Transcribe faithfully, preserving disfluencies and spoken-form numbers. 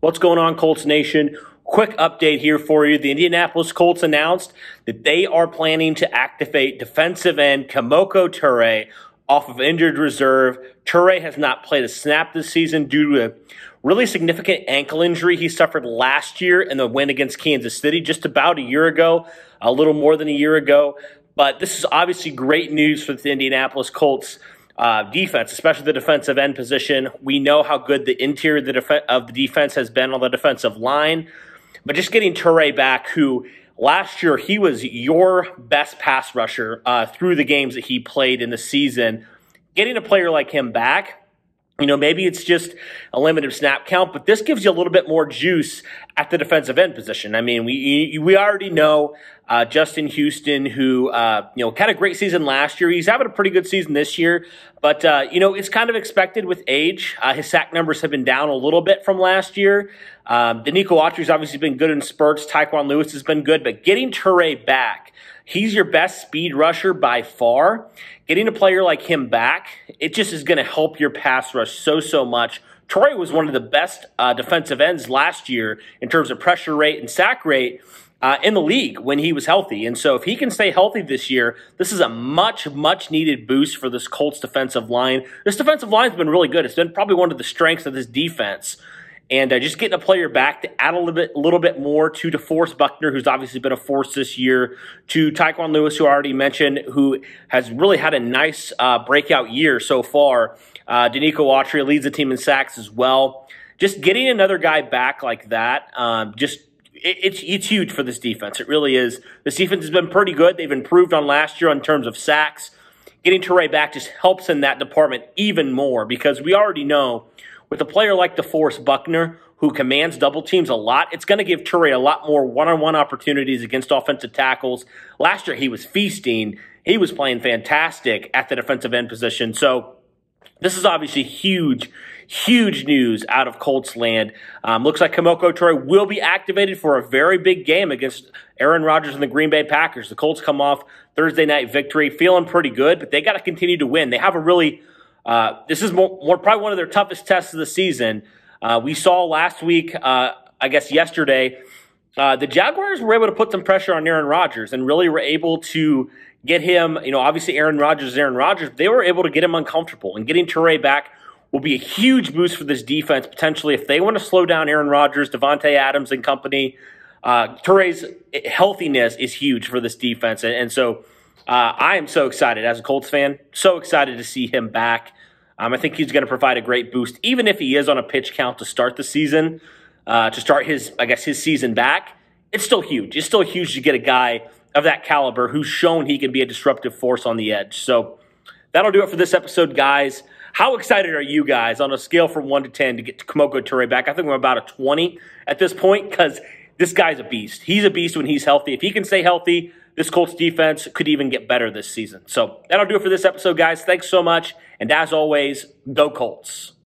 What's going on, Colts Nation? Quick update here for you. The Indianapolis Colts announced that they are planning to activate defensive end Kemoko Turay off of injured reserve. Turay has not played a snap this season due to a really significant ankle injury he suffered last year in the win against Kansas City just about a year ago, a little more than a year ago. But this is obviously great news for the Indianapolis Colts Uh, defense, especially the defensive end position. We know how good the interior of the, def- of the defense has been on the defensive line. But just getting Turay back, who last year he was your best pass rusher uh, through the games that he played in the season. Getting a player like him back, you know, maybe it's just a limited snap count, but this gives you a little bit more juice at the defensive end position. I mean, we we already know uh, Justin Houston, who, uh, you know, had a great season last year. He's having a pretty good season this year, but, uh, you know, it's kind of expected with age. Uh, his sack numbers have been down a little bit from last year. Um, Danico Autry's obviously been good in spurts. Tyquan Lewis has been good, but getting Turay back, he's your best speed rusher by far. Getting a player like him back, it just is going to help your pass rush so, so much. Turay was one of the best uh, defensive ends last year in terms of pressure rate and sack rate uh, in the league when he was healthy. And so if he can stay healthy this year, this is a much, much needed boost for this Colts defensive line. This defensive line's been really good. It's been probably one of the strengths of this defense. And uh, just getting a player back to add a little bit, little bit more to DeForest Buckner, who's obviously been a force this year, to Tyquan Lewis, who I already mentioned, who has really had a nice uh, breakout year so far. Uh, Danico Autry leads the team in sacks as well. Just getting another guy back like that, um, just it, it's it's huge for this defense. It really is. This defense has been pretty good. They've improved on last year in terms of sacks. Getting Turay back just helps in that department even more because we already know with a player like DeForest Buckner, who commands double teams a lot, it's going to give Turay a lot more one-on-one opportunities against offensive tackles. Last year, he was feasting. He was playing fantastic at the defensive end position. So this is obviously huge, huge news out of Colts land. Um, looks like Kemoko Turay will be activated for a very big game against Aaron Rodgers and the Green Bay Packers. The Colts come off Thursday night victory, feeling pretty good, but they got to continue to win. They have a really Uh, this is more, more probably one of their toughest tests of the season. Uh, we saw last week, uh, I guess yesterday, uh, the Jaguars were able to put some pressure on Aaron Rodgers and really were able to get him, you know, obviously Aaron Rodgers is Aaron Rodgers, but they were able to get him uncomfortable. And getting Turay back will be a huge boost for this defense, potentially, if they want to slow down Aaron Rodgers, Devontae Adams and company. Uh, Turay's healthiness is huge for this defense. And, and so Uh, I am so excited as a Colts fan, so excited to see him back. Um, I think he's going to provide a great boost, even if he is on a pitch count to start the season, uh, to start his, I guess, his season back. It's still huge. It's still huge to get a guy of that caliber who's shown he can be a disruptive force on the edge. So that'll do it for this episode, guys. How excited are you guys on a scale from one to ten to get Kemoko Turay back? I think we're about a twenty at this point because this guy's a beast. He's a beast when he's healthy. If he can stay healthy, this Colts defense could even get better this season. So that'll do it for this episode, guys. Thanks so much. And as always, go Colts.